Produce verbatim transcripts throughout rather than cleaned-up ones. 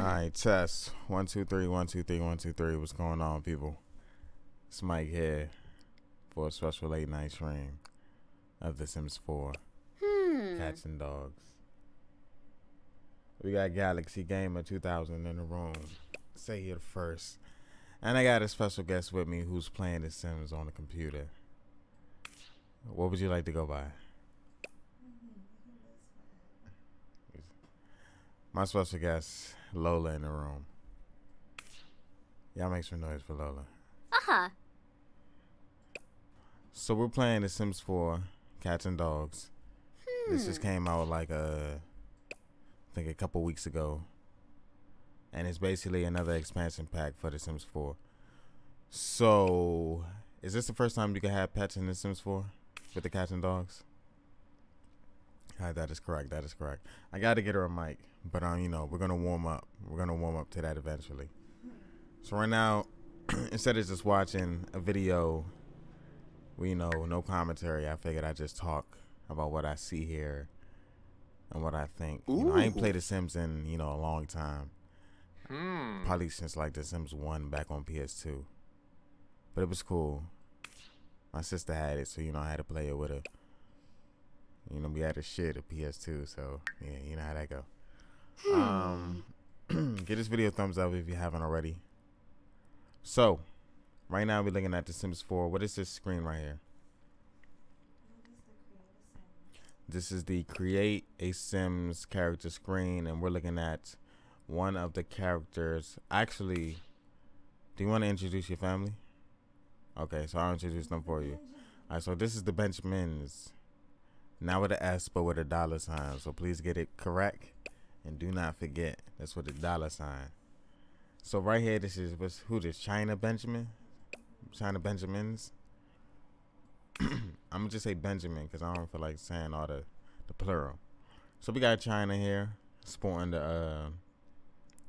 All right, test one two three one two three one two three. What's going on, people? It's Mike here for a special late night stream of The Sims four hmm. Cats and Dogs. We got Galaxy Gamer two thousand in the room. Say you're the first, and I got a special guest with me who's playing The Sims on the computer. What would you like to go by? My special guest, Lola, in the room. Y'all make some noise for Lola. Uh-huh. So we're playing The Sims four, Cats and Dogs. Hmm. This just came out like a, I think a couple weeks ago. And it's basically another expansion pack for The Sims four. So, is this the first time you can have pets in The Sims four with the cats and dogs? Right, that is correct. That is correct. I got to get her a mic, but um, you know, we're gonna warm up. We're gonna warm up to that eventually. So right now, instead of just watching a video, we know no commentary. I figured I just talk about what I see here and what I think. You know, I ain't played The Sims in you know a long time, hmm. probably since like The Sims one back on P S two. But it was cool. My sister had it, so you know I had to play it with her. You know, we had to share the P S two, so yeah, you know how that go. Hmm. Um, give this video a thumbs up if you haven't already. So, right now we're looking at The Sims four. What is this screen right here? This is the Create a Sims character screen, and we're looking at one of the characters. Actually, do you want to introduce your family? Okay, so I'll introduce them for you. All right, so this is the Benjamins. Not with an S, but with a dollar sign. So please get it correct. And do not forget, that's with a dollar sign. So right here, this is, what's, who this? Chyna Benjamin? Chyna Benjamin$? I'm going to just say Benjamin, because I don't feel like saying all the, the plural. So we got Chyna here, sporting the uh,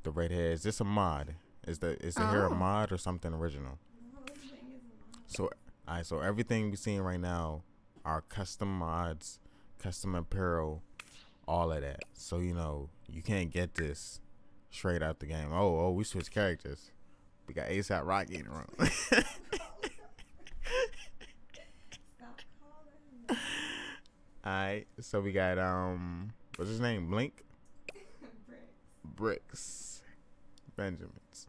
the red hair. Is this a mod? Is the is the oh. hair a mod or something original? No, so, all right, so everything we're seeing right now are custom mods, custom apparel, all of that. So you know you can't get this straight out the game. Oh, oh, we switched characters. We got ASAP Rocky in the room. All right, so we got um, what's his name? Blink. Bricks. Benjamin's.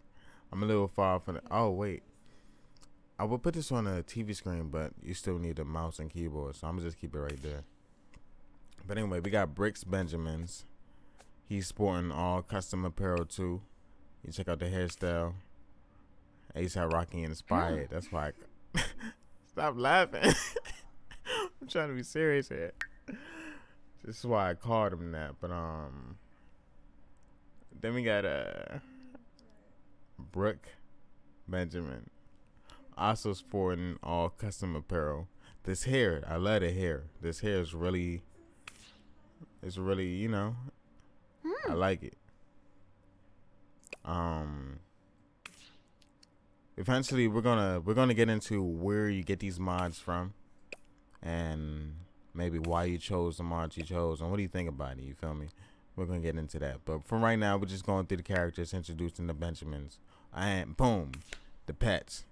I'm a little far from the. Oh wait. I will put this on a T V screen, but you still need a mouse and keyboard, so I'm gonna just keep it right there. But anyway, we got Brick Benjamin$. He's sporting all custom apparel too. You check out the hairstyle. ASAP Rocky inspired. That's why. I Stop laughing. I'm trying to be serious here. This is why I called him that. But um, then we got uh, Brooke Benjamin$. Also sporting all custom apparel. This hair, I love the hair. This hair is really, it's really, you know, mm. I like it. Um, eventually we're gonna we're gonna get into where you get these mods from, and maybe why you chose the mods you chose, and what do you think about it? You feel me? We're gonna get into that. But for right now, we're just going through the characters, introducing the Benjamins, and boom, the pets.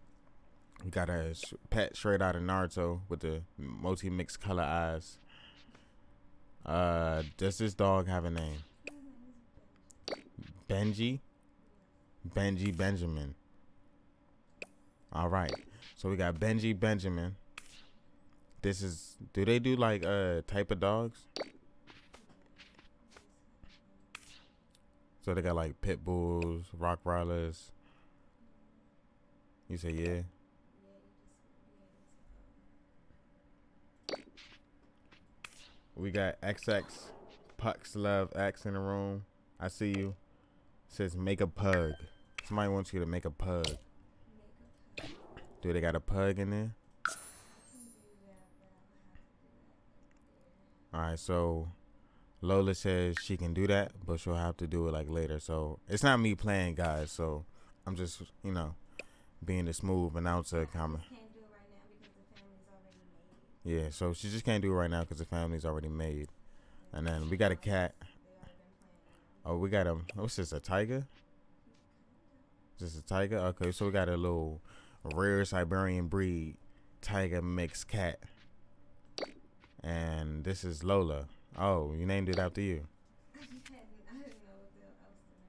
We got a pet straight out of Naruto with the multi-mixed color eyes. Uh, does this dog have a name? Benji? Benji Benjamin. All right. So we got Benji Benjamin. This is... Do they do, like, a type of dogs? So they got, like, pit bulls, Rottweilers. You say, yeah. We got X X Pucks Love X in the room. I see you. It says make a pug. Somebody wants you to make a pug. Do they got a pug in there? All right, so Lola says she can do that, but she'll have to do it like later. So it's not me playing, guys. So I'm just, you know, being the smooth announcer comment. Yeah, so she just can't do it right now because the family's already made. And then we got a cat. Oh, we got a, what's this, a tiger? Is this a tiger? Okay, so we got a little rare Siberian breed tiger mixed cat. And this is Lola. Oh, you named it after you. I didn't, I didn't know what else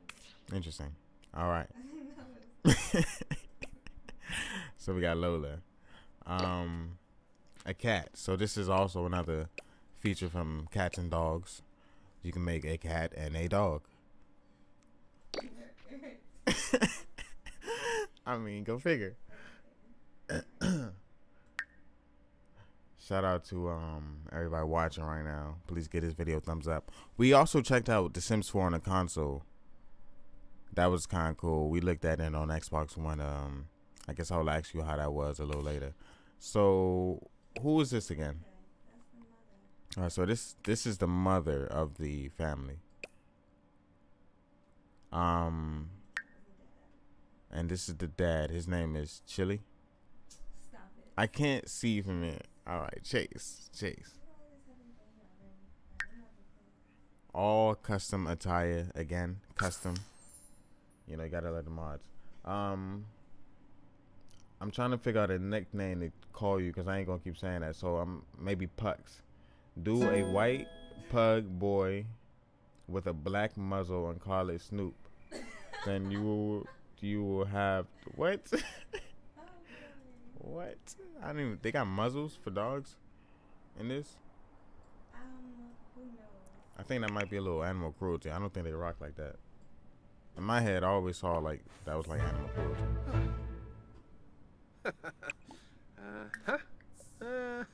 to name. Interesting. All right. So we got Lola. Um, a cat. So this is also another feature from Cats and Dogs. You can make a cat and a dog. I mean, go figure. Shout out to um everybody watching right now. Please give this video a thumbs up. We also checked out The Sims four on the console. That was kind of cool. We looked at it on Xbox One. Um, I guess I'll ask you how that was a little later. So, who is this again? All right, so this this is the mother of the family. Um, and this is the dad. His name is Chili. Stop it. I can't see from it. All right, Chase, Chase. All custom attire again, custom. You know, you gotta let the mods. Um, I'm trying to figure out a nickname to call you because I ain't gonna keep saying that. So I'm maybe Pucks. Do a white pug boy with a black muzzle and call it Snoop. Then you will you will have what? What? I don't even. They got muzzles for dogs in this? Um, who knows? I think that might be a little animal cruelty. I don't think they rock like that. In my head, I always saw like that was like animal cruelty. Uh-huh. Uh-huh.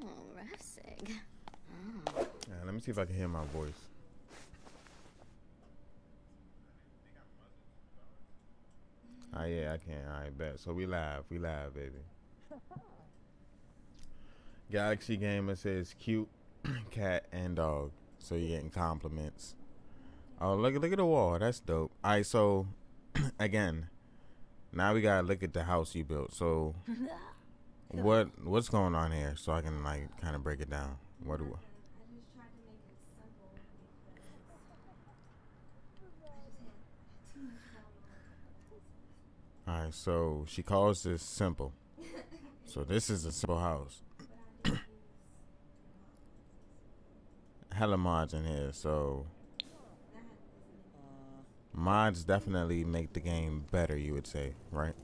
Oh, rough sig. Oh. Yeah, let me see if I can hear my voice. Ah, yeah, I can. I bet. So we live. We live, baby. Galaxy Gamer says cute cat and dog. So you're getting compliments. Oh, look, look at the wall. That's dope. All right, so, again, now we got to look at the house you built. So what what's going on here? So I can, like, kind of break it down. What do I... All right, so she calls this simple. So this is a simple house. Hella mods in here, so mods definitely make the game better, you would say, right?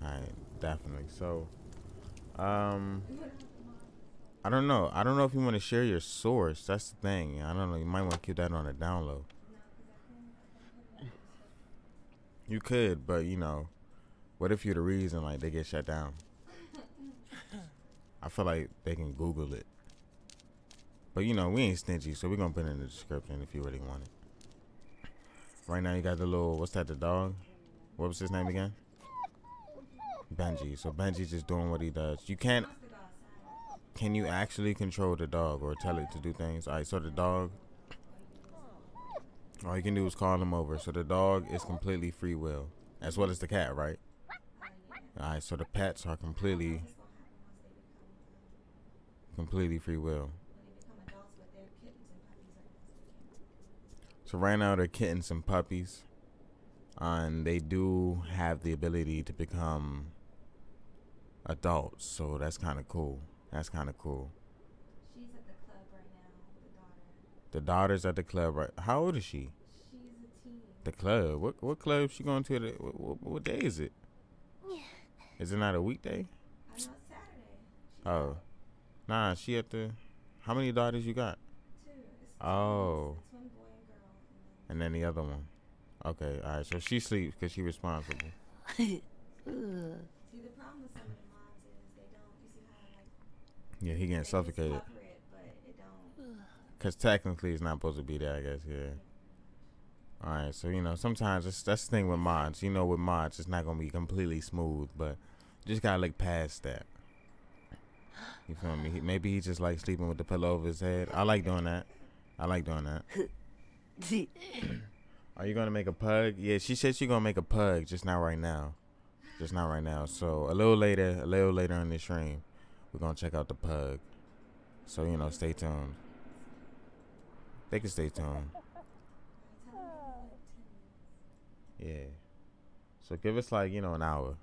All right, definitely. So, um, I don't know. I don't know if you want to share your source. That's the thing. I don't know. You might want to keep that on a down low. You could, but you know, what if you're the reason like they get shut down? I feel like they can Google it. But you know, we ain't stingy, so we're gonna put it in the description if you really want it. Right now you got the little, what's that, the dog? What was his name again? Benji. So Benji's just doing what he does. You can't, can you actually control the dog or tell it to do things? All right, so the dog, all you can do is call him over. So the dog is completely free will, as well as the cat, right? All right, so the pets are completely, completely free will. So right now they're kittens and puppies, uh, and they do have the ability to become adults. So that's kind of cool. That's kind of cool. The daughter's at the club, right? How old is she? She's a teen. The club. What what club she going to? The, what, what, what day is it? Yeah. Is it not a weekday? I know it's Saturday. She oh, nah. She at the. How many daughters you got? Two. It's oh. It's one boy and girl. And then the other one. Okay. All right. So she sleeps because she responsible. See, the problem with some of the moms is they don't. You see how like. Yeah, he getting suffocated. Because technically it's not supposed to be there, I guess, yeah. Alright, so, you know, sometimes it's, that's the thing with mods. You know, with mods, it's not going to be completely smooth, but you just got to look past that. You feel me? He, maybe he just like sleeping with the pillow over his head. I like doing that. I like doing that. Are you going to make a pug? Yeah, she said she's going to make a pug, just not right now. Just not right now. So, a little later, a little later in the stream, we're going to check out the pug. So, you know, stay tuned. They can stay tuned. Yeah. So give us like, you know, an hour.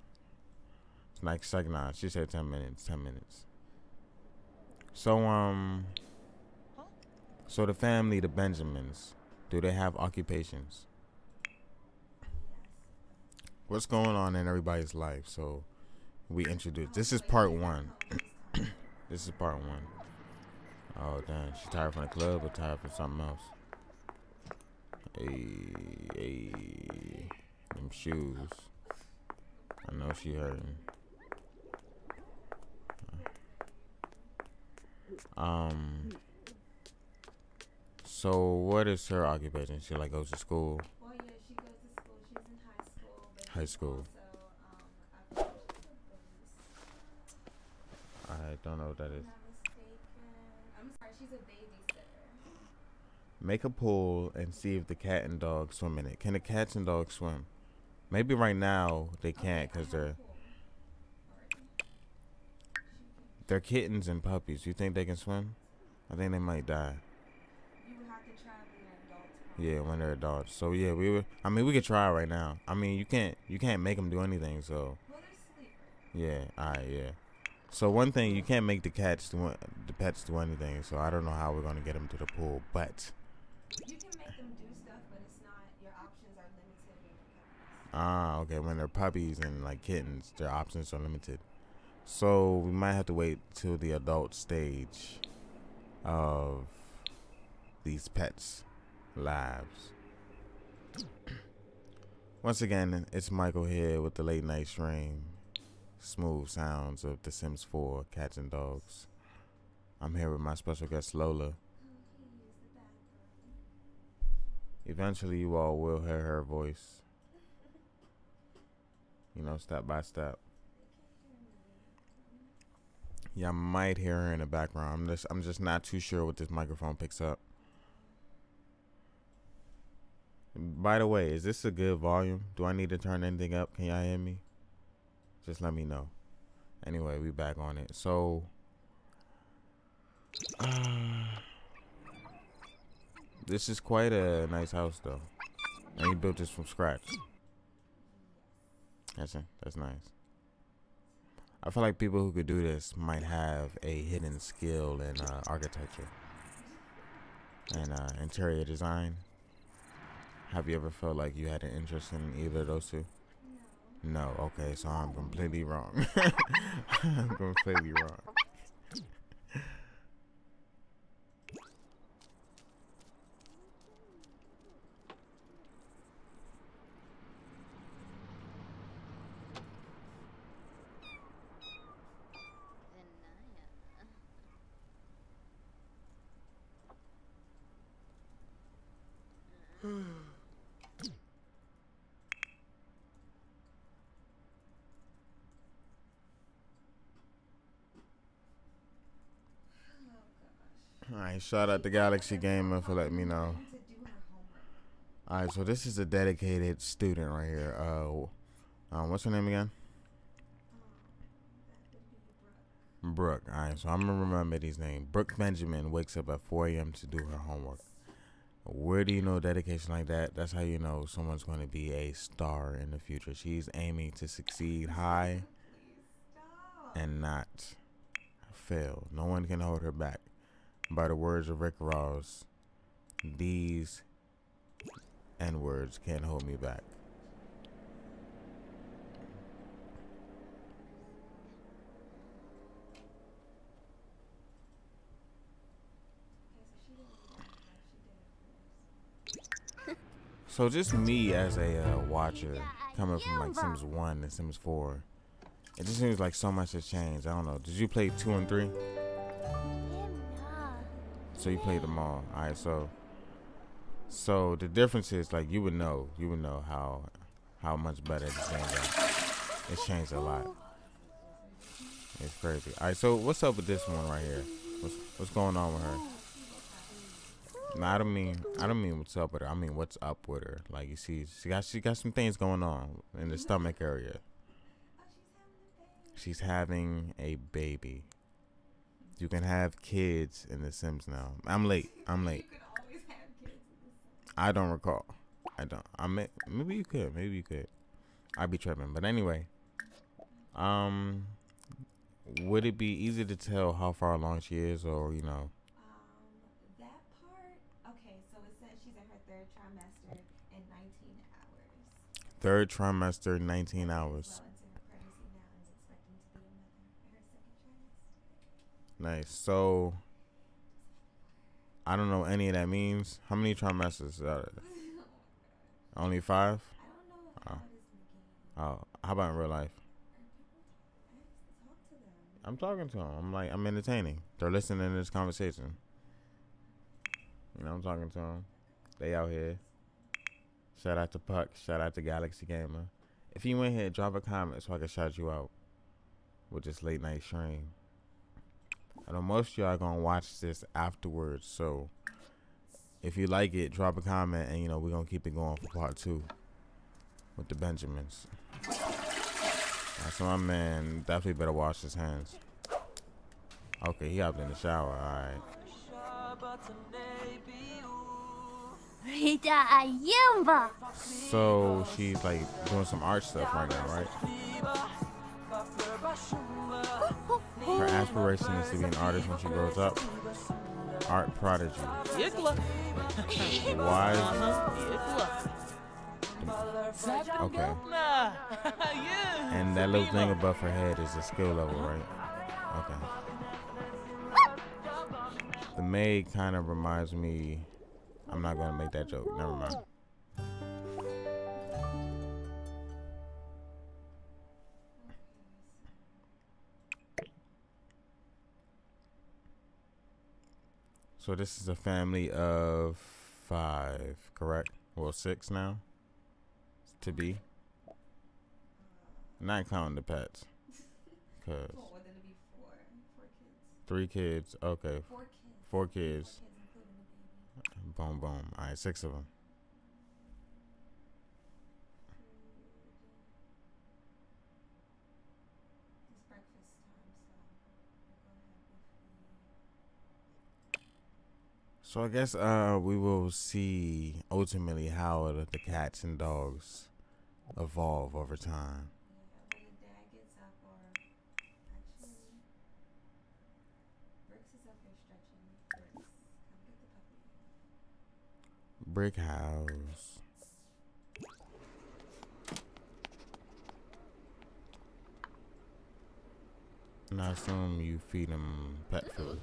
It's like second nine. She said ten minutes. Ten minutes. So um so the family, the Benjamins, do they have occupations? What's going on in everybody's life? So we introduced, this is part one. This is part one. Oh damn, she tired from the club or tired from something else? Hey, hey, them shoes. I know she hurting. Um. So what is her occupation? She like goes to school. Well, yeah, she goes to school. She's in high school. High school. Also, um, I don't know what that is. I'm sorry, she's a babysitter. Make a pool and see if the cat and dog swim in it. Can the cats and dogs swim? Maybe right now they can't because okay, they're they're kittens and puppies. You think they can swim? I think they might die. You would have to try when they're adults. Yeah, when they're adults. So yeah, we were. I mean, we could try right now. I mean, you can't you can't make them do anything. So. Well, they're sleepers. Yeah. All right. Yeah. So one thing, you can't make the cats do, the pets do anything. So I don't know how we're gonna get them to the pool, but. You can make them do stuff, but it's not. Your options are limited. Ah, okay. When they're puppies and like kittens, their options are limited. So we might have to wait till the adult stage of these pets' lives. Once again, it's Michael here with the late night stream. Smooth sounds of The Sims four Cats and Dogs. I'm here with my special guest Lola. Eventually you all will hear her voice. You know, step by step. Yeah, I might hear her in the background. I'm just, I'm just not too sure what this microphone picks up. By the way, is this a good volume? Do I need to turn anything up? Can y'all hear me? Just let me know. Anyway, we back on it. So, uh, this is quite a nice house, though. And he built this from scratch. That's it. That's nice. I feel like people who could do this might have a hidden skill in uh, architecture and uh, interior design. Have you ever felt like you had an interest in either of those two? No. No. Okay, so I'm completely wrong. I'm completely wrong. Alright, shout out to Galaxy Gamer for letting me know. Alright, so this is a dedicated student right here. Uh, um, what's her name again? Brooke. Alright, so I'm going to remember these names. Brooke Benjamin wakes up at four A M to do her homework. Where do you know dedication like that? That's how you know someone's going to be a star in the future. She's aiming to succeed high and not fail. No one can hold her back. By the words of Rick Ross, these N-words can't hold me back. So just me as a uh, watcher, coming from like Sims one and Sims four, it just seems like so much has changed. I don't know. Did you play two and three? So you played them all. All right. So, so the difference is like you would know, you would know how, how much better this game is. It's changed a lot. It's crazy. All right. So what's up with this one right here? What's what's going on with her? No, I don't mean I don't mean what's up with her. I mean what's up with her. Like you see, she got she got some things going on in the stomach area. She's having a baby. You can have kids in The Sims now. I'm late. I'm late. You can always have I don't recall. I don't. I may, maybe you could. Maybe you could. I'd be tripping. But anyway, um, would it be easy to tell how far along she is, or you know? Um, that part. Okay, so it says she's in her third trimester and nineteen hours. Third trimester, nineteen hours. Well, nice. So I don't know any of that means. How many trimesters? Uh, only five? I don't know oh. oh, how about in real life? I have to talk to them. I'm talking to them. I'm like, I'm entertaining. They're listening to this conversation. You know, I'm talking to them. They out here. Shout out to Puck. Shout out to Galaxy Gamer. If you went here, drop a comment so I can shout you out with this late night stream. I know most of y'all are gonna watch this afterwards, so if you like it, drop a comment, and you know we're gonna keep it going for part two with the Benjamins. Right, so my man definitely better wash his hands. Okay, he hopped in the shower. All right. So she's like doing some art stuff right now, right? Her aspiration is to be an artist when she grows up. Art prodigy. Why? Okay. And that little thing above her head is the skill level, right? Okay. The maid kind of reminds me. I'm not gonna make that joke. Never mind. So this is a family of five, correct? Well, six now, to be. Not counting the pets, cause well, be four, four kids. Three kids, okay. Four kids. Four kids. Four kids boom, boom. All right, six of them. So I guess uh, we will see ultimately how the, the cats and dogs evolve over time. Yeah, when the dad gets up, or actually, Brick's is up there stretching. Bricks, come get the puppy. Brick house. And I assume you feed him pet food.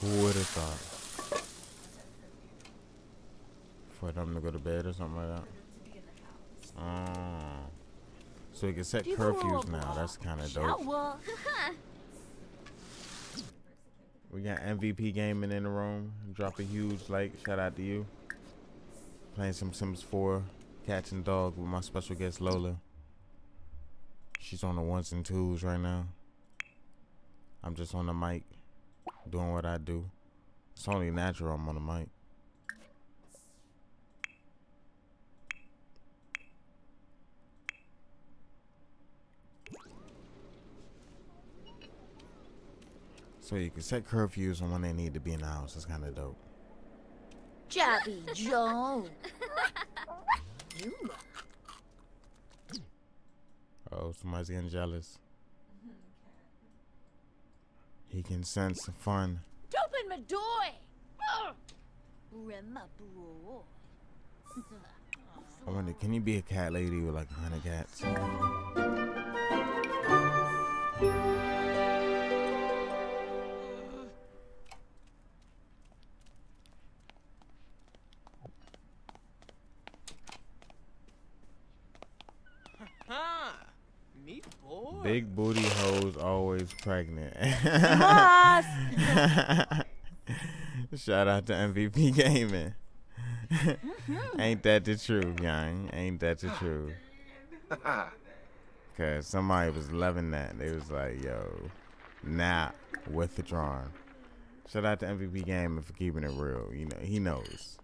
Who would have thought? For them to go to bed or something like that? Oh. So we can set curfews now. That's kind of dope. We got M V P Gaming in the room. Drop a huge like. Shout out to you. Playing some Sims four Cats and Dogs with my special guest Lola. She's on the ones and twos right now. I'm just on the mic. Doing what I do. It's only natural I'm on the mic. So you can set curfews on when they need to be in the house. That's kind of dope. Jabby Joan. Oh, somebody's getting jealous. He can sense the fun. Open my door. I wonder, can you be a cat lady with like a hundred cats? Big booty hoes always pregnant. Shout out to M V P Gaming. Ain't that the truth, young? Ain't that the truth? Cause somebody was loving that. They was like, yo, nah, withdrawn. Shout out to M V P Gaming for keeping it real. You know, he knows.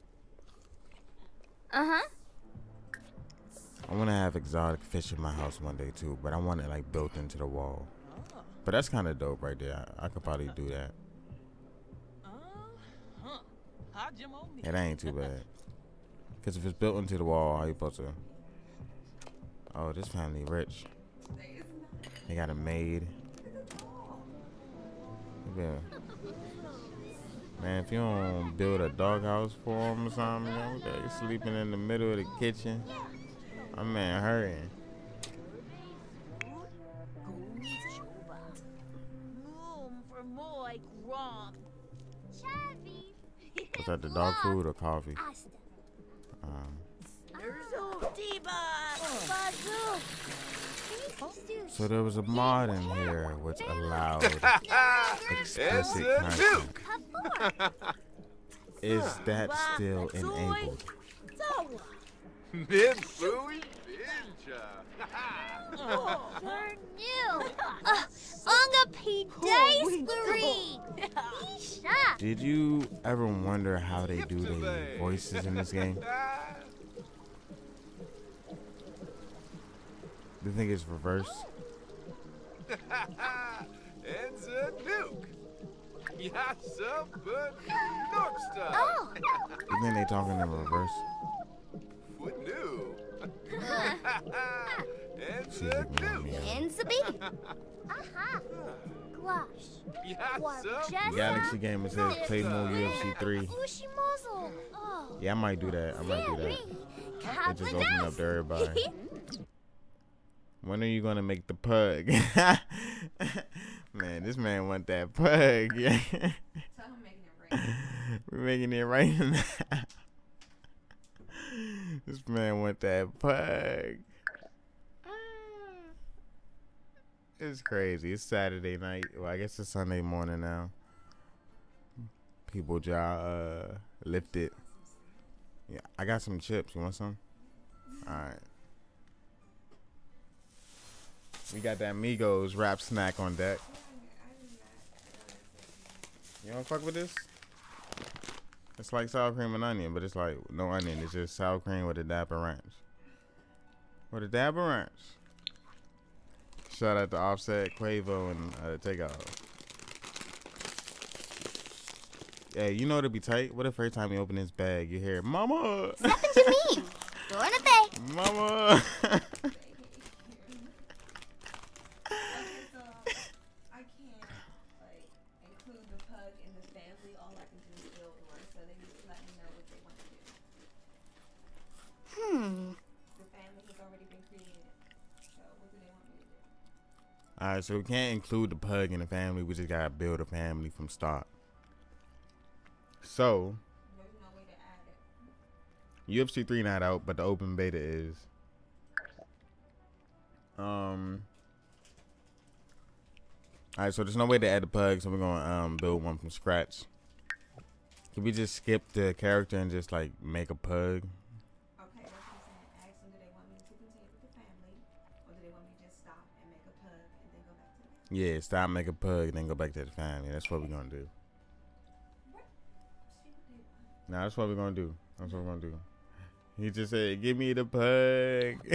Uh huh. I want to have exotic fish in my house one day too, but I want it like built into the wall. Oh. But that's kind of dope right there. I, I could probably do that. Uh, huh. How'd you mold me? It ain't too bad. Because if it's built into the wall, how you supposed to? Oh, this family rich. They got a maid. Yeah. Man, if you don't build a doghouse for them or something, you know, they're sleeping in the middle of the kitchen. My man hurrying. Was that the dog food or coffee? Um, So there was a mod in here which allowed explicit content. Is that still enabled? Did you ever wonder how they do their voices in this game? The thing is reversed. It's a nuke. Oh. And then they talking in reverse. What new? It's a nuke. It's a bee. Aha. Gosh. Galaxy Gamer says play more U F C three. Yeah, I might do that. I might do that. It just opened up to everybody. When are you gonna make the pug? Man, this man want that pug. Yeah. So I'm making it right now. We're making it right now. This man want that pug. It's crazy. It's Saturday night. Well, I guess it's Sunday morning now. People job uh, lifted. Yeah, I got some chips. You want some? All right. We got that Migos wrap snack on deck. You don't fuck with this? It's like sour cream and onion, but it's like no onion. It's just sour cream with a dab of ranch. With a dab of ranch. Shout out to Offset, Quavo, and uh, Takeoff. Hey, you know it'd be tight. What if every time you open this bag, you hear, "Mama"? Nothing to me. Going to bed. Mama. Alright, so we can't include the pug in the family. We just gotta build a family from start. So there's no way to add it. U F C three not out, but the open beta is. Um. Alright, so there's no way to add the pug, so we're gonna um build one from scratch. Can we just skip the character and just like make a pug? Yeah, stop, make a pug, and then go back to the family. That's what we're gonna do. Nah, that's what we're gonna do. That's what we're gonna do. He just said, "Give me the pug."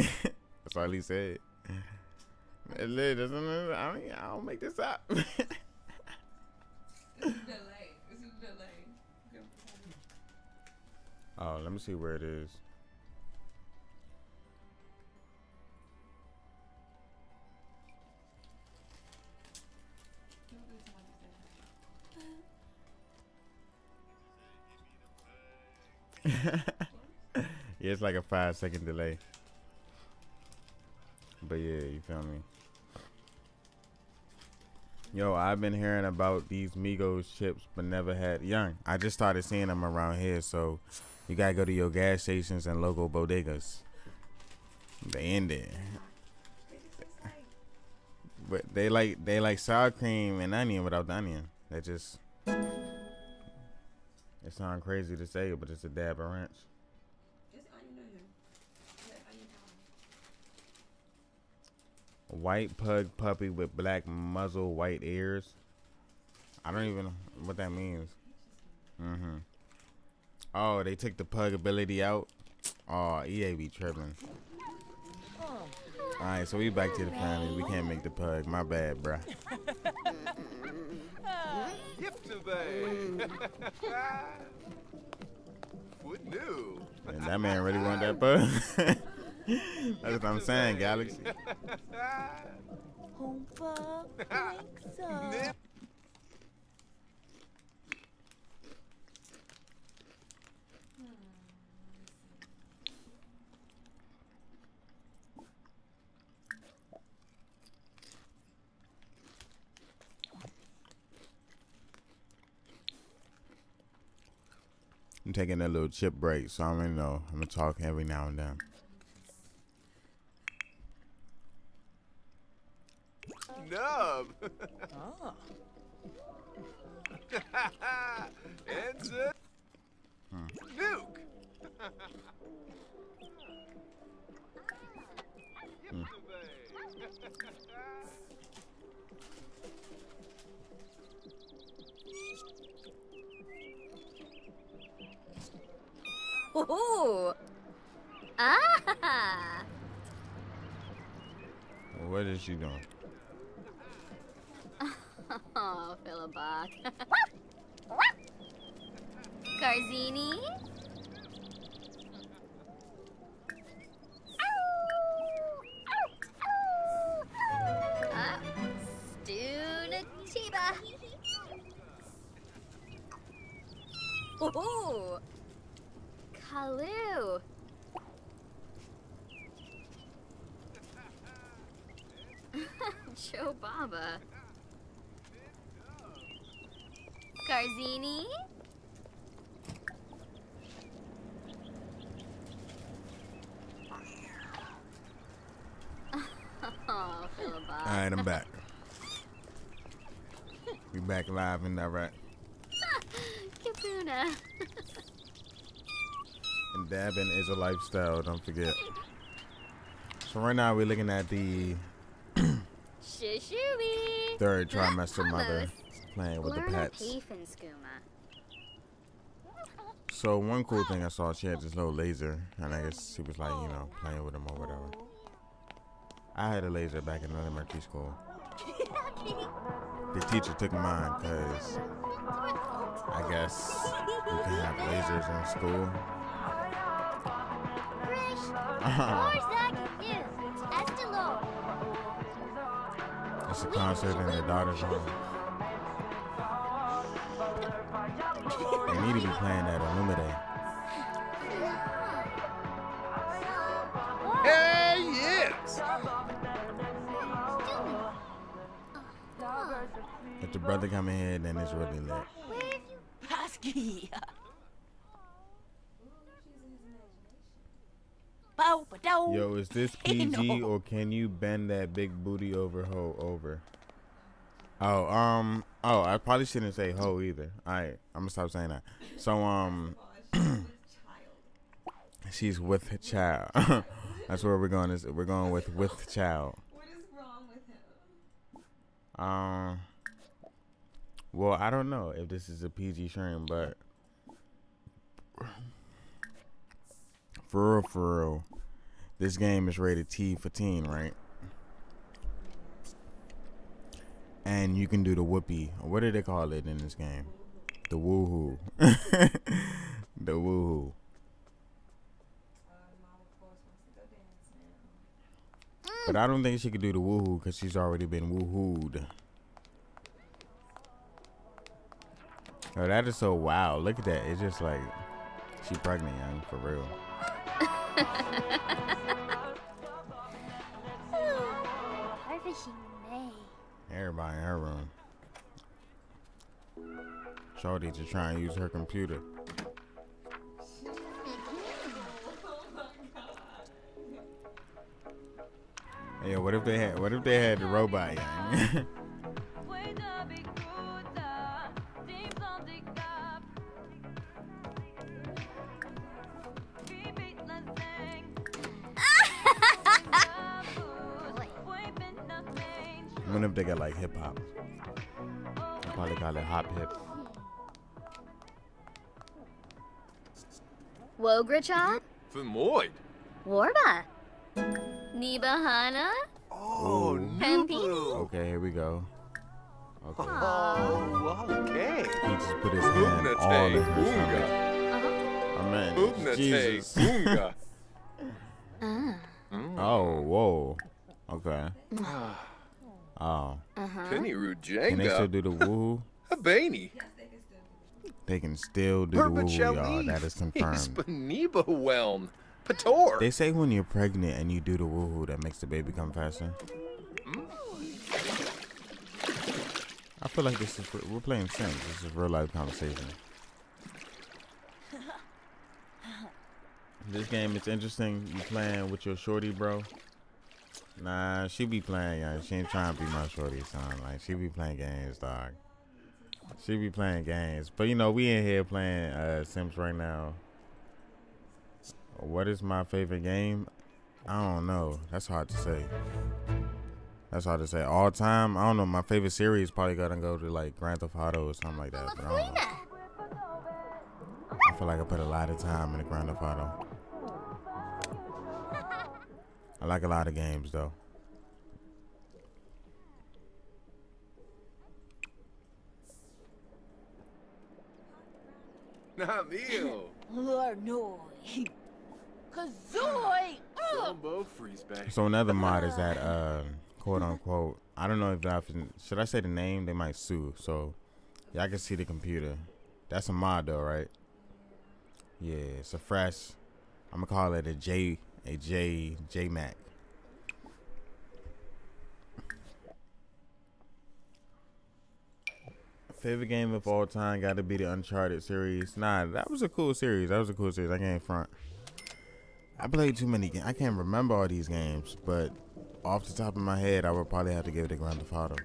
That's all he said. I mean, I don't make this up. This is delayed. This is delayed. Oh, let me see where it is. Yeah, it's like a five second delay. But yeah, you feel me? Yo, I've been hearing about these Migos chips, but never had young. I just started seeing them around here, so you gotta go to your gas stations and local bodegas. They end it. But they like they like sour cream and onion without the onion. They just. It sounds crazy to say, but it's a dab of ranch. White pug puppy with black muzzle, white ears. I don't even know what that means. Mm-hmm. Oh, they took the pug ability out? Oh, E A be tripping. All right, so we back to the family. We can't make the pug. My bad, bruh. What new? And that man really want that pug. That's what I'm saying, Galaxy. Home pug, thanks. I'm taking a little chip break, so I don't know. I'm gonna talk every now and then. Nub. Oh. And the hmm. Nuke. hmm. Ooh. Ah. What is she doing? Oh, Philibok. Garzini. Ah, Stunatiba. Ooh. Hello. Joe Baba. Garzini. Oh, Philibok. All right, I'm back. We back live and direct. Kapuna. And dabbing is a lifestyle, don't forget. So right now we're looking at the third trimester mother playing with the pets. So one cool thing I saw, she had this little laser, and I guess she was like, you know, playing with them or whatever. I had a laser back in elementary school. The teacher took mine because I guess we can have lasers in school. It's a concert in their daughter's home. They need to be playing that on Lumide. Hey, yes! If the brother come in here, then it's really lit. Husky! Yo, is this P G or can you bend that big booty over ho over? Oh, um, oh, I probably shouldn't say ho either. All right, I'm gonna stop saying that. So, um, she's with her child. That's where we're going. Is we're going with with child. What is wrong with him? Um, well, I don't know if this is a P G stream, but. For real, for real, this game is rated T for teen, right? And you can do the whoopee. What do they call it in this game? The woohoo. The woohoo. But I don't think she could do the woohoo because she's already been woohooed. Oh, that is so wild. Look at that. It's just like she's pregnant, young, for real. Everybody in her room. Shorty to try and use her computer. Yeah, what if they had what if they had the robot? I wonder if they got like hip hop. They probably call it hop hip. Wograchad? Vermoid. Warba. Nibahana? Oh, Nibahana. Okay, here we go. Okay. Oh, okay. He just put his hand Oogna all in her stomach. Uh-huh. I mean, Oogna Jesus. uh. Oh, whoa. Okay. Oh. Uh-huh. Penny Rujenga. Can they still do the woohoo? Habani. They can still do Purpa the woohoo, y'all. That is confirmed. Pator. They say when you're pregnant and you do the woohoo, that makes the baby come faster. Mm. I feel like this is, we're playing Sims. This is a real life conversation. This game is interesting. You playing with your shorty, bro? Nah, she be playing, y'all. She ain't trying to be my shorty, son. Like, she be playing games, dog. She be playing games. But, you know, we in here playing uh, Sims right now. What is my favorite game? I don't know. That's hard to say. That's hard to say. All time, I don't know. My favorite series probably gotta go to like Grand Theft Auto or something like that. But I don't know. I feel like I put a lot of time in the Grand Theft Auto. I like a lot of games though. Not me. Lord, no. Kazooie! So another mod is that uh, quote unquote, I don't know if I should I say the name, they might sue. So y'all can see the computer. That's a mod though, right? Yeah, it's a fresh. I'm gonna call it a J a J J Mac. Favorite game of all time got to be the Uncharted series. Nah, that was a cool series. That was a cool series. I can't front. I played too many games. I can't remember all these games, but off the top of my head, I would probably have to give it a Grand Theft Auto.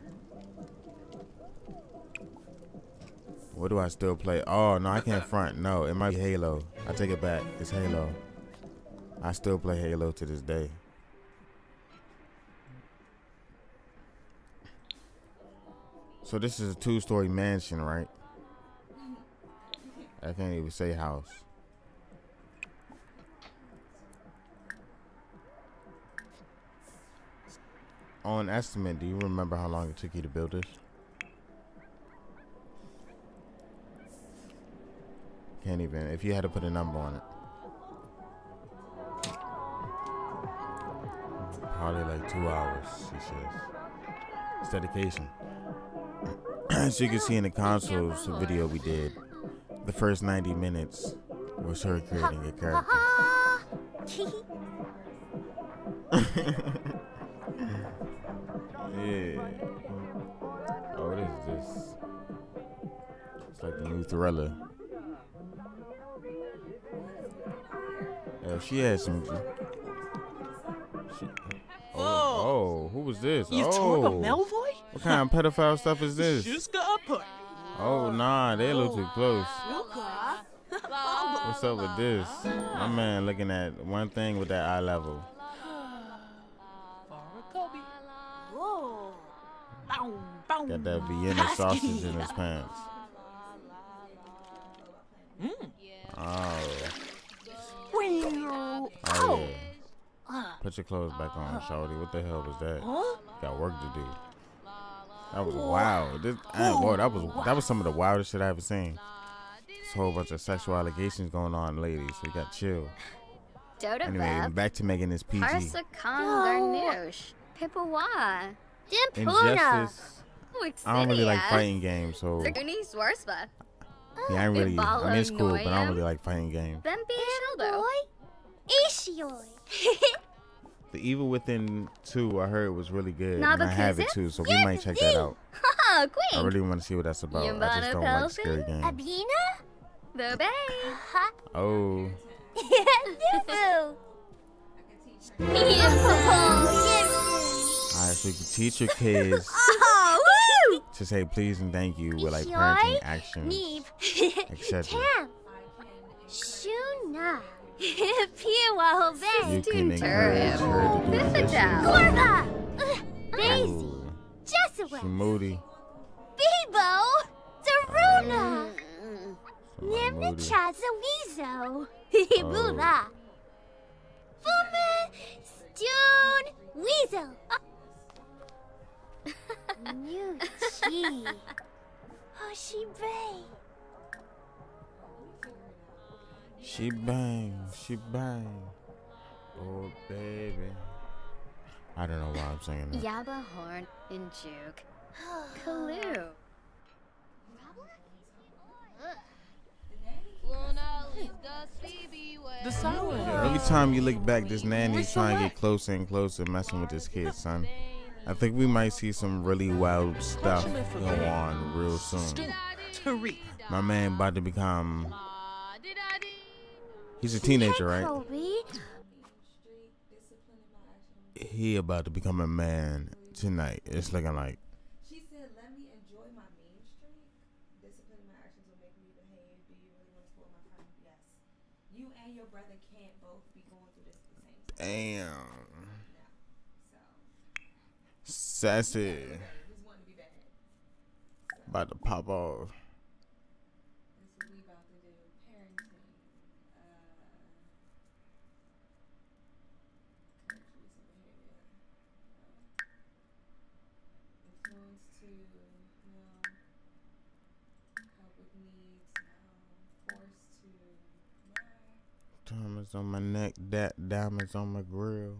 What do I still play? Oh, no, I can't front. No, it might be Halo. I take it back. It's Halo. I still play Halo to this day. So this is a two-story mansion, right? I can't even say house. On estimate, do you remember how long it took you to build this? Can't even, if you had to put a number on it. Probably like two hours, she says. It's dedication. As you can see in the consoles video we did, the first ninety minutes was her creating a character. Yeah. Oh, what is this? It's like the new Thriller. Yeah, she had some. She, oh, oh, who was this? You oh. Talking Melvoy? What kind of pedophile stuff is this? Oh, nah, they look too close. What's up with this? My man looking at one thing with that eye level. Got that Vienna sausage in his pants. Oh. Oh, yeah. Put your clothes back on, shawty. What the hell was that? Got work to do. That was wild. This, I, boy, that was that was some of the wildest shit I ever seen. This whole bunch of sexual allegations going on, ladies. We got chill. Anyway, back to making this P G. Injustice. I don't really like fighting games, so yeah, I really. I mean, it's cool, but I don't really like fighting games. The Evil Within two, I heard, was really good, and I have it too, so we might check that out. I really want to see what that's about. I just don't like scary games. Oh. Alright, so you can teach your kids to say please and thank you with like parenting actions, et cetera. You can encourage her to do this. Ooh. Shmoody. Bebo. Daruna. Nimnichaza Weezo. Hibula. Fume. June Weasel. New Chi. Hoshibei. She bang, she bang. Oh baby. I don't know why I'm saying that. Yaba horn and juke. Kalu. The sound. Every time you look back, this nanny's trying to get closer and closer, messing with this kid, son. I think we might see some really wild stuff go on real soon. My man about to become. He's a teenager, right? He about to become a man tonight. It's looking like. She said, "Let me enjoy my mean streak. Disciplining my actions will make me behave. Do you really want to spoil my time? Yes. You and your brother can't both be going through this at the same time." Damn. No. So. Sassy. He's wanting to be bad. So. About to pop off. Diamonds on my neck, that diamonds on my grill.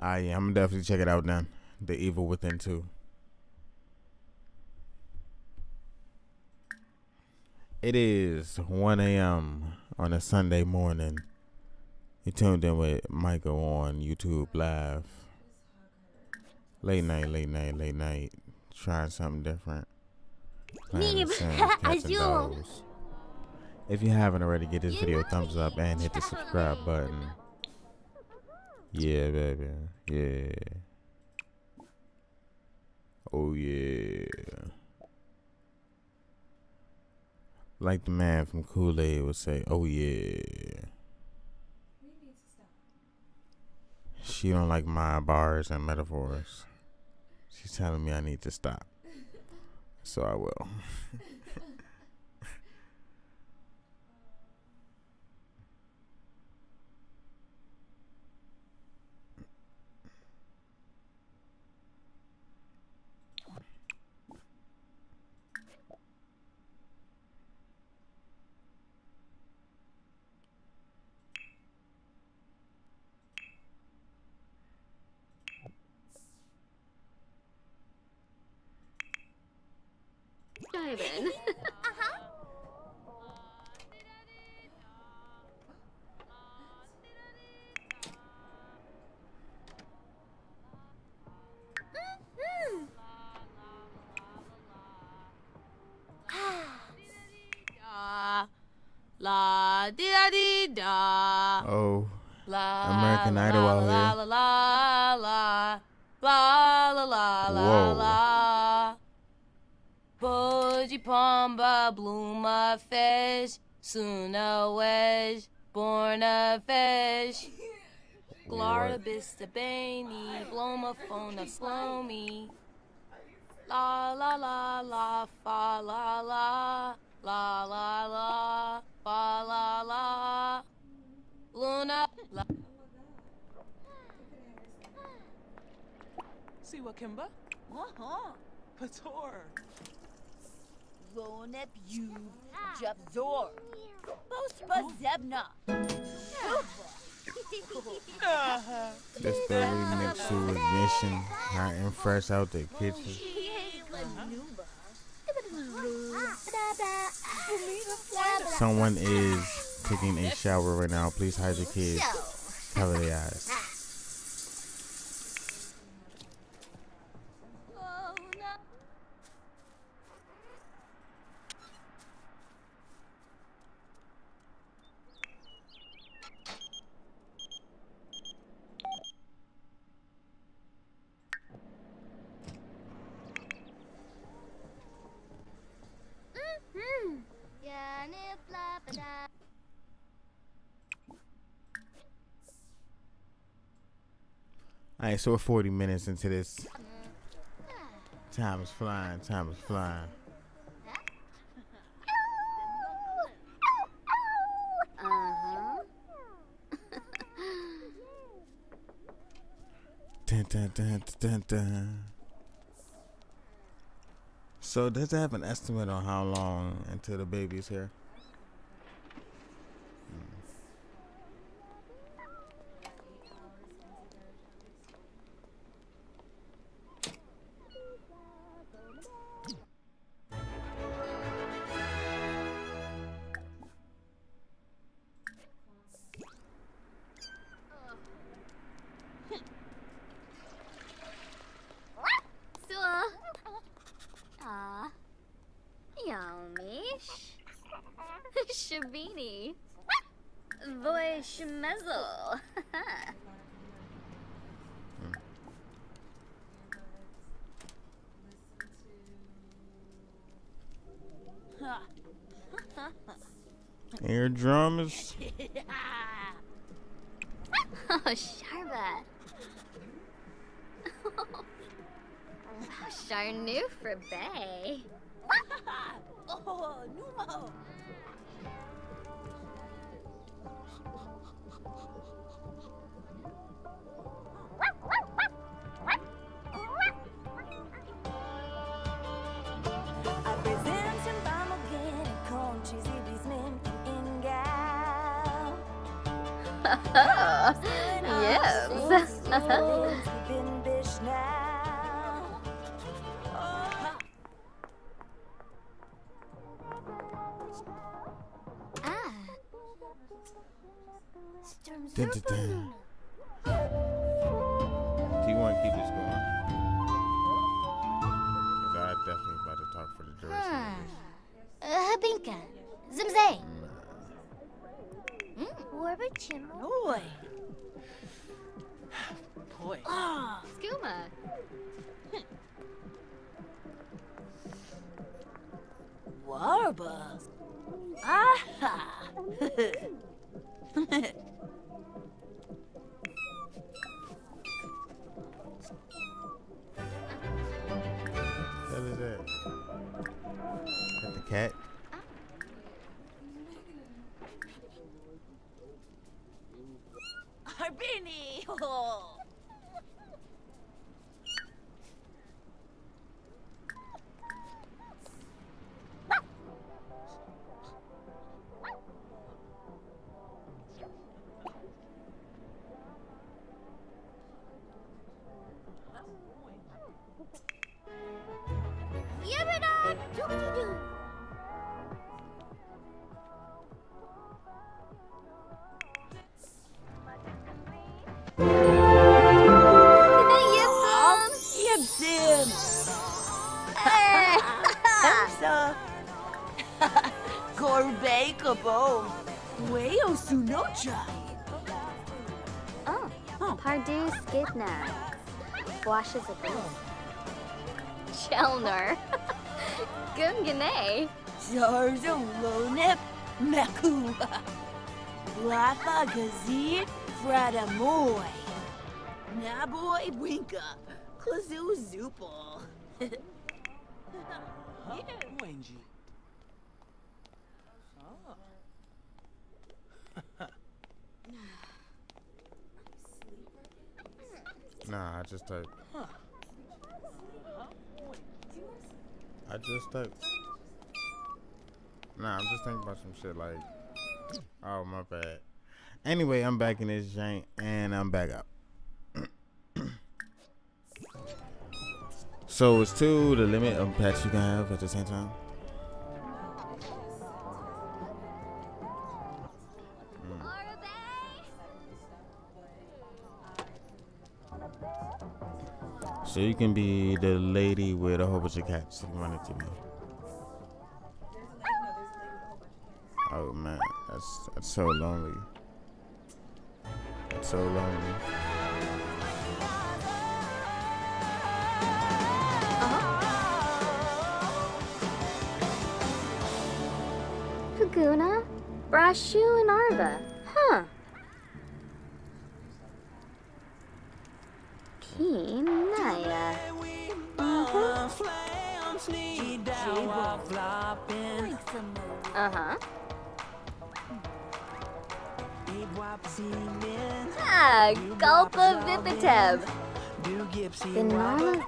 Ah, yeah, I'm gonna definitely check it out now. The Evil Within two. It is one A M on a Sunday morning. You tuned in with Michael on YouTube Live. Late night, late night, late night. Trying something different. Playing The Sims, Cats and Dogs. If you haven't already, give this video a thumbs up and hit the subscribe button. Yeah, baby. Yeah. Oh, yeah. Like the man from Kool-Aid would say, oh, yeah. She don't like my bars and metaphors. She's telling me I need to stop. So I will. uh-huh. Mm-hmm. Ah. La di da di da. Oh, la, American Idol out here. La la la la la la la la. Boji pomba bloom a fish, soon a wish, born a fish. Glara bista baini, bloma phona slomi. La la la la fa la la la la la fa la la Luna la. See what Kimba? Uh-huh. Pator. Lonep you Jabzor. Bospa Zebna. This the remix to ignition. Hot and fresh out the kitchen. Someone is taking a shower right now. Please hide your kids. Cover their eyes. Alright, so we're forty minutes into this. Time is flying, time is flying. Uh-huh. Dun, dun, dun, dun, dun. So does it have an estimate on how long until the baby's here? Eardrums. Oh, Sharba. Wow, Charnu for Bay. Oh, Numo. Oh, yes. Dun, dun, dun. Do you want to keep this going? Because I'm definitely about to talk for the duration ah. of this. Uh, Habinka. Zimzay. Boy. Boy. Oh, Skooma. Warba. Aha. What is that? Is that the cat? Washes a bit. Chelner. Gungane. Zarzo Lonip Makuba. Lafa Gazir Fradamoy. Naboy Winka. Klazu Zupal. Nah, I just typed. Huh. I just typed. Nah, I'm just thinking about some shit like. Oh, my bad. Anyway, I'm back in this jank and I'm back up. So it's to the limit of pets you can have at the same time. So you can be the lady with a whole bunch of cats if you wanted to be. Oh man, that's that's so lonely. That's so lonely. Uh-huh. Paguna, Brashu, and Arva, huh? Naya. Uh-huh. Uh-huh. Ah, Kalpa Vipitab. Do Gypsy and Lana?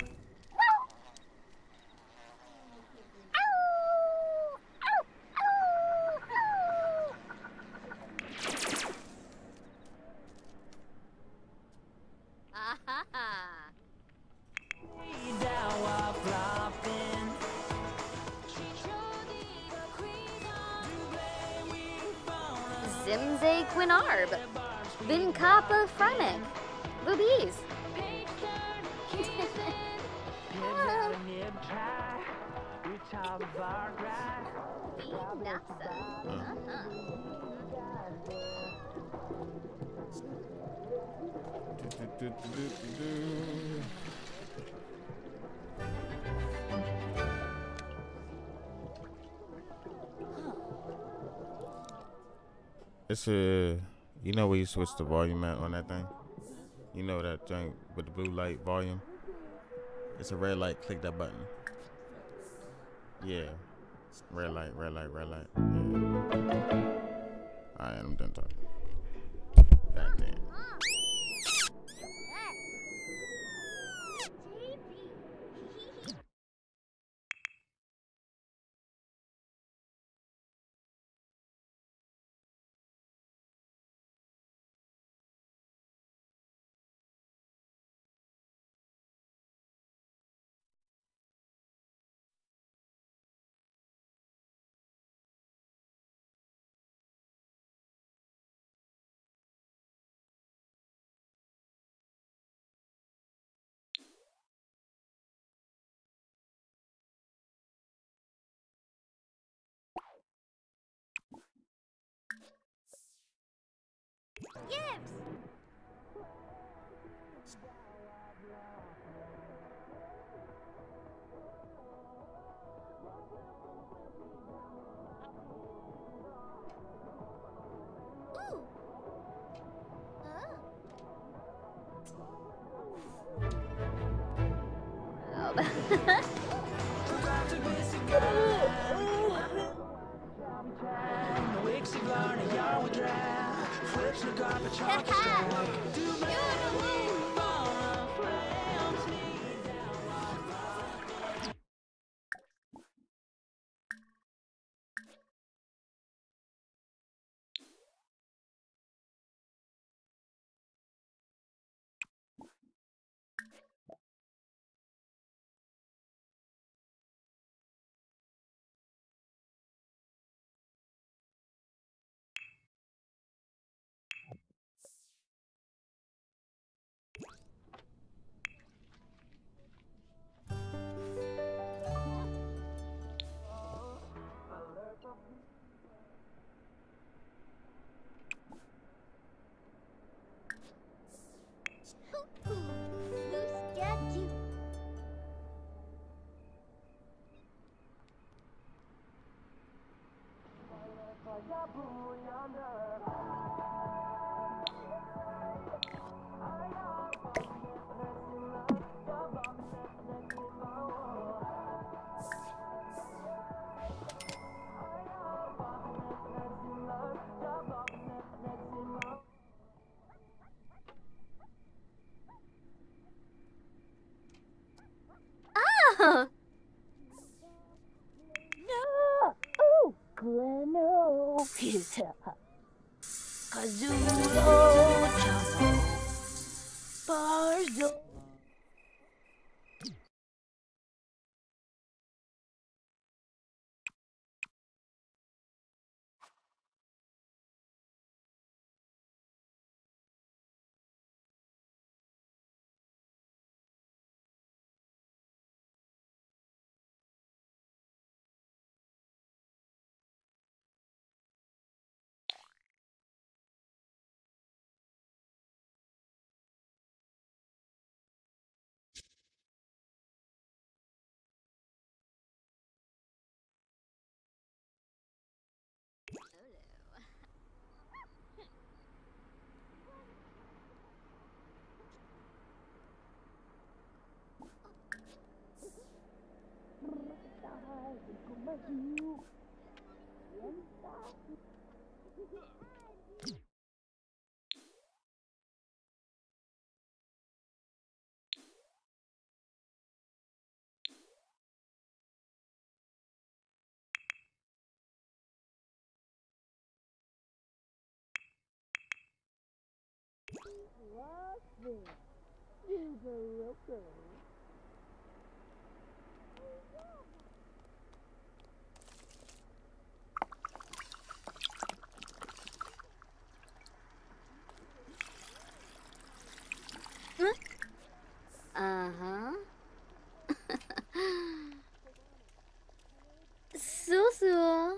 Zimze Quinarb, Vincapa Fremic, Boobies. It's a, you know where you switch the volume at on that thing? You know that thing with the blue light volume? It's a red light, click that button. Yeah. Red light, red light, red light. Yeah. Alright, I'm done talking. God damn. Gibbs! You love this. You're welcome. Uh-huh. Susu.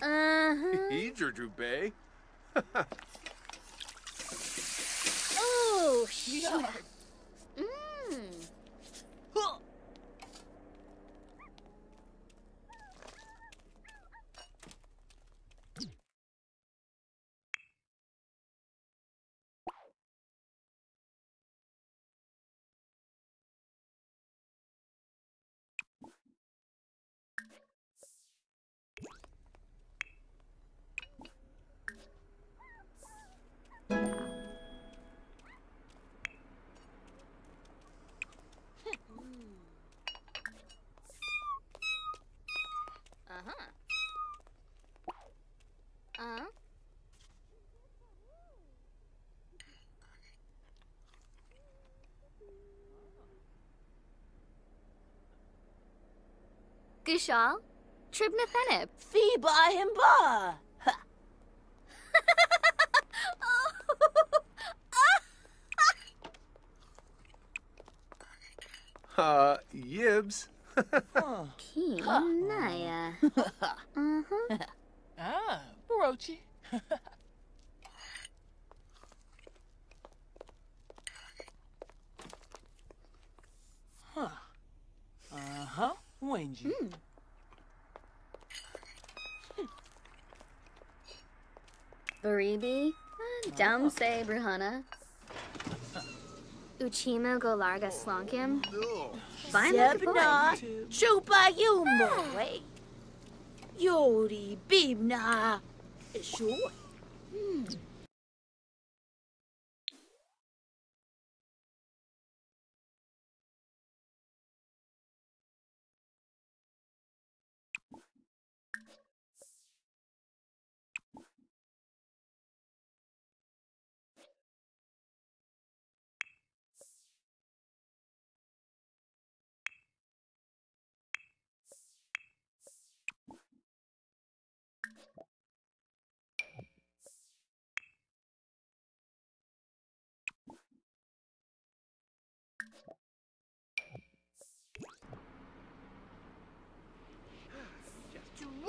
Uh-huh. Eager Drupay. Oh, shit. Mmm. Gishal, Tribnathenip, Feeba Himba. Uh, Yibs. Key, Naya. Uh huh. Ah, Barochi. Huh. Uh huh. Wenji. Mm. Baribi, Damse Bruhana, Uchima Golarga Slonkim, Bimna, Chupa Yumo, Yori Bimna, Sure.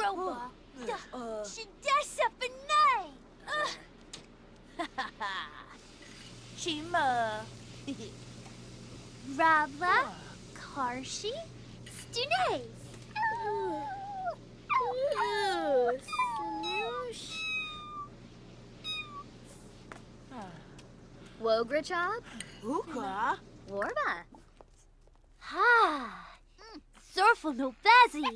Roba, she does up a night. Ha ha ha. Chima, Rabla, Karshi, Stunay. Ooh, Snoosh. Wograchop, Uka, Warba. Ha, Surfle no Fazzy.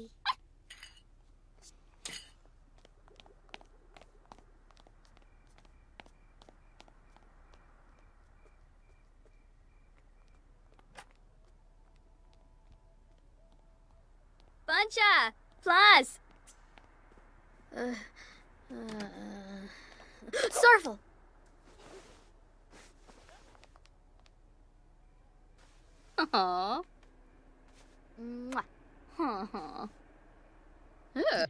Buncha! Plus! Uh, uh, Surfle! Aww. Mwah. Aww. Ugh.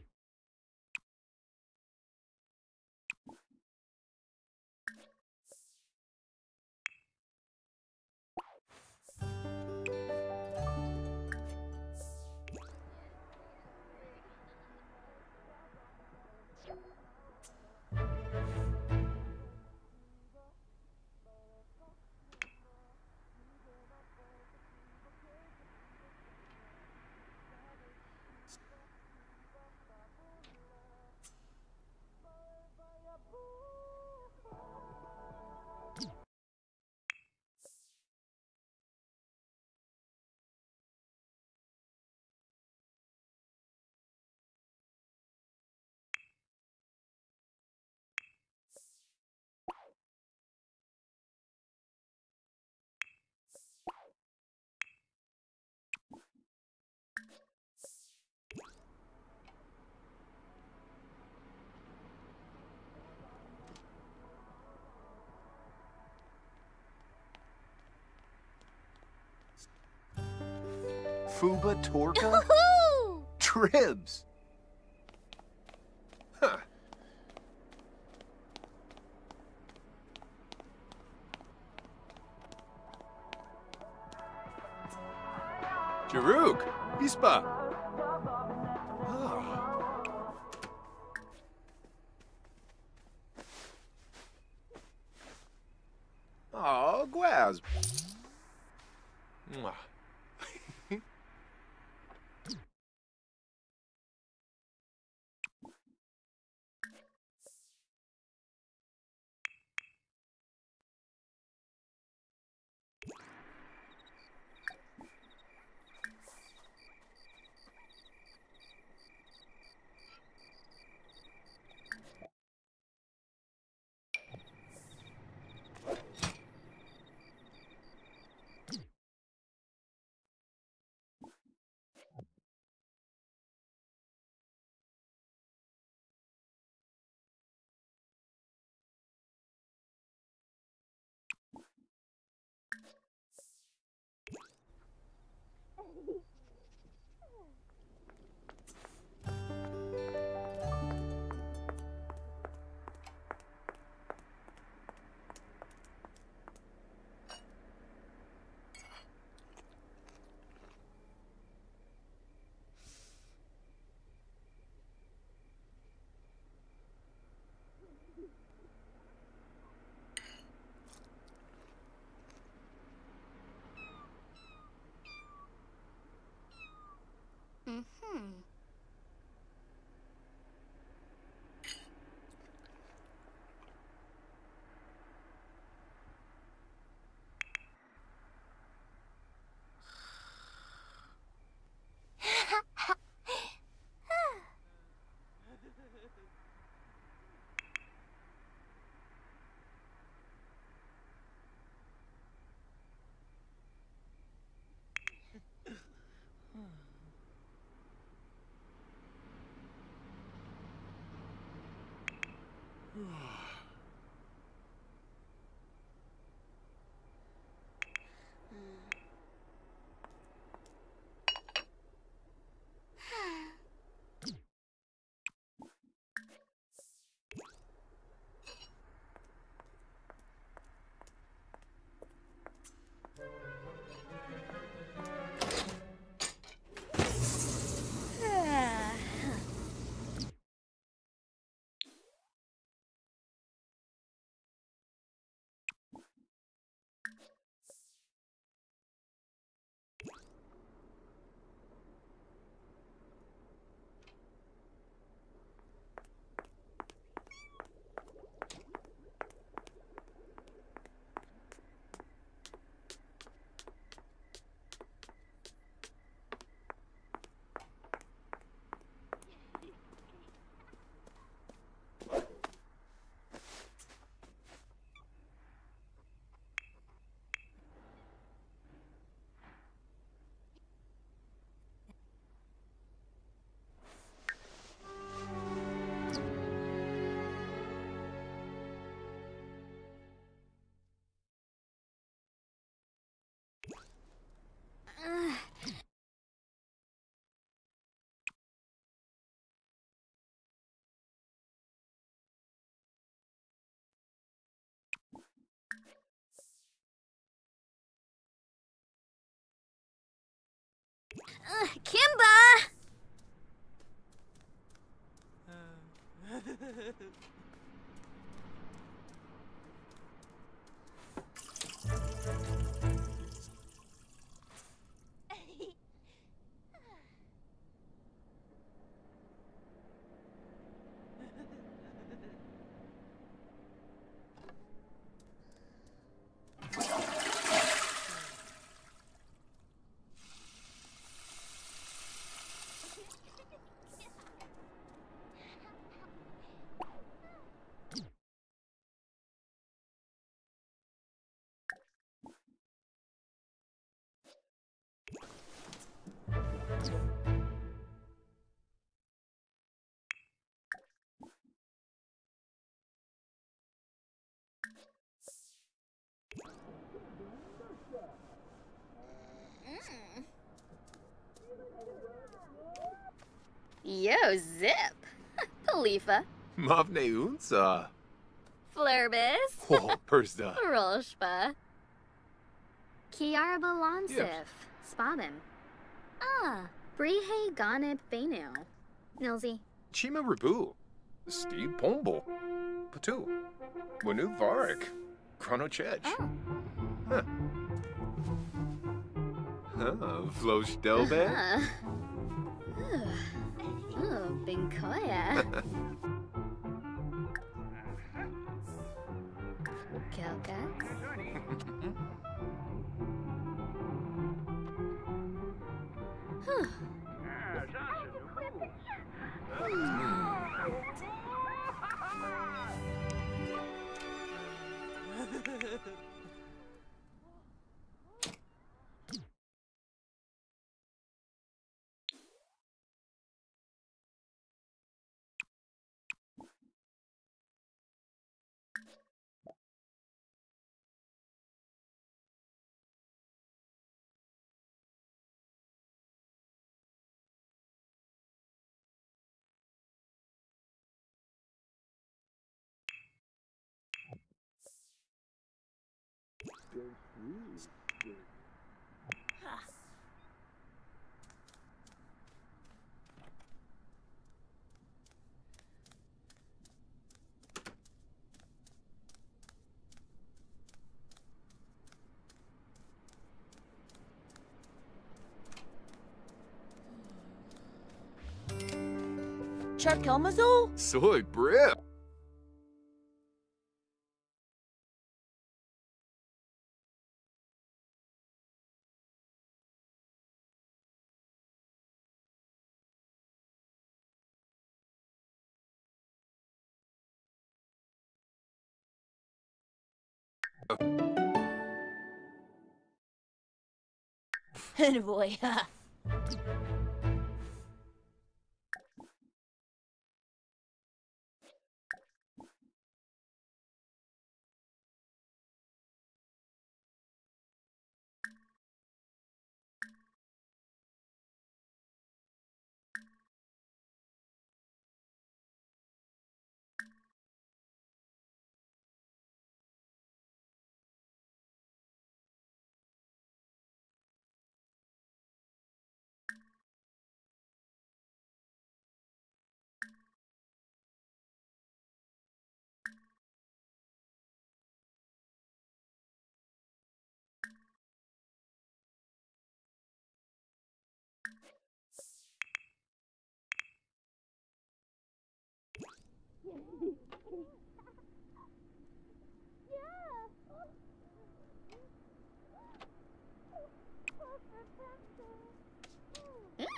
Fuba Torka? Tribs! Huh. Jaruk! Ispa! Oh. Oh, Guaz! Mwah. Uh, Kimba! Uh. Yo, Zip. Khalifa. Mavne Unsa. Flurbus. Oh, Persta. Rolshpa. Kiara Balansif. Yes. Spabim. Ah, Brihe Ganib Bainu. Nilzi. Chima Rabu. Steve Pombo. Patu. Wanu Varek. Chrono Chech. Oh. Huh. Huh, Flosh Delbe. Uh -huh. Oh, Binkoya. Kelka. Huh. Charkelmazul? Soy Brip. And boy, ha.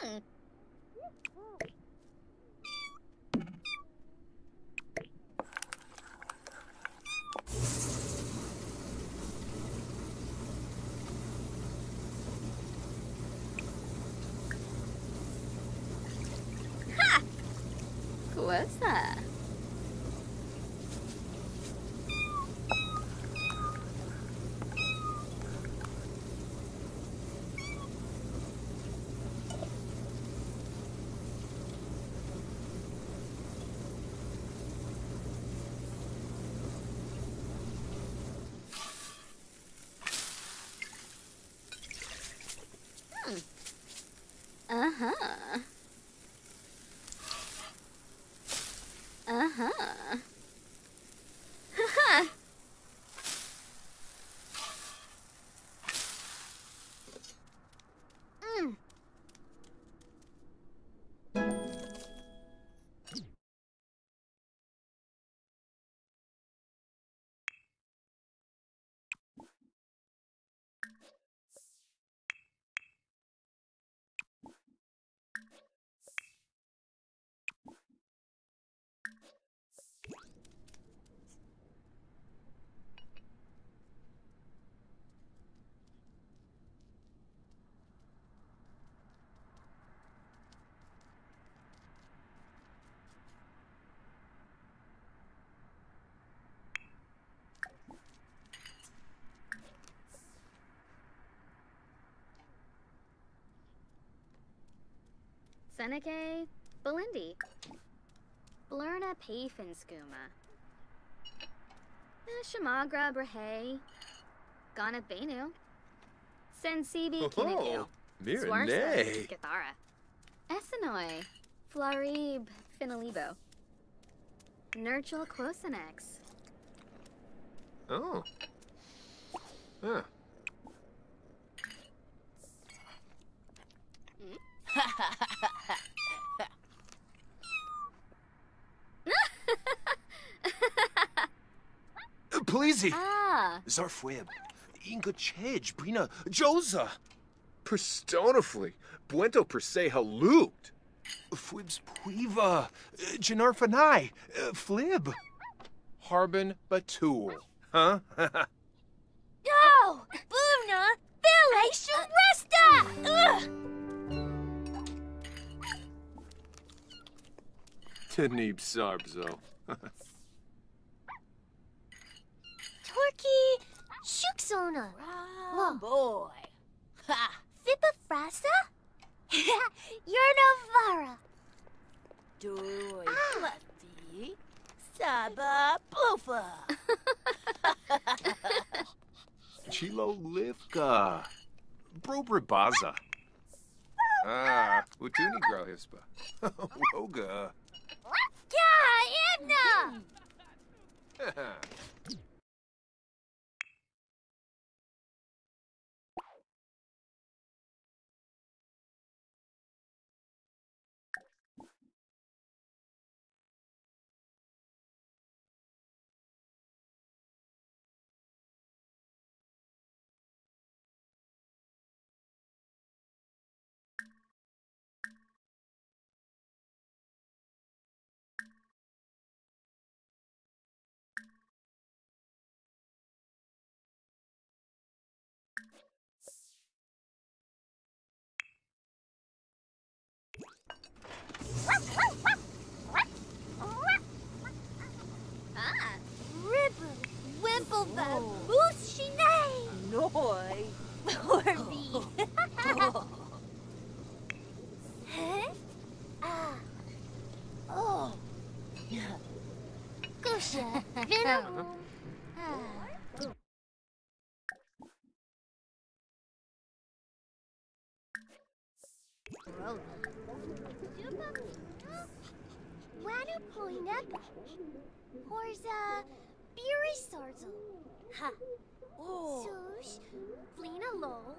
Mm. Ha! What's that? Uh-huh. Uh-huh. Ha-ha! Mm. Seneca, Belindi. Blerna Payfinskuma. Shamagra Brahe. Gana Bainu. Sensibi Kinigil. Mirinay. Kathara. Essanoi. Flarib Finalibo. Nurchal Quosanex. Oh. Huh. Pleasey. Ah. Zarfweb. Inga Chedge. Brina. Joza. Perstonifly. Buento per se halut. Fwibs Puiva. Janarfanai. Flib. Harbin Batul. Huh? No! Buna! Felation Rasta! Ugh! Tanib Sarbzo. Torquay Shuksona. Oh boy. Ha! Fippa Frasa? Yernovara. Doi. Fluffy. Saba Blufa. Chilo Livka. Brobribaza. Ah, Utuni Gralhispa. Woga. Yeah, Edna! Ah, Ribble, Wimple, Moose, Shinei, Noi, Orby. Huh? Ah, oh, Gusha, Venom. Wanu Poinup Horza Beery Sarzel. Ha. Oh. Sush Flina Lol.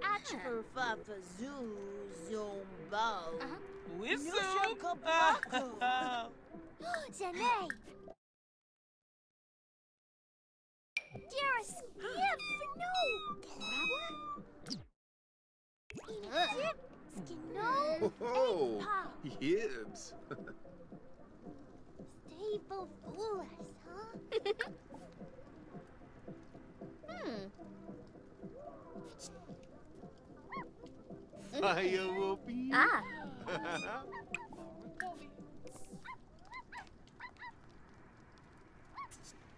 Achper Fafa Zoo Zombo. Whistle Kabako. Janae. Darius. Yep. No. Power. Yep. Skinol. Oh. Yibs. People fool us, huh? Hmm. Fire will be. Ah.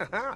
Ha ha!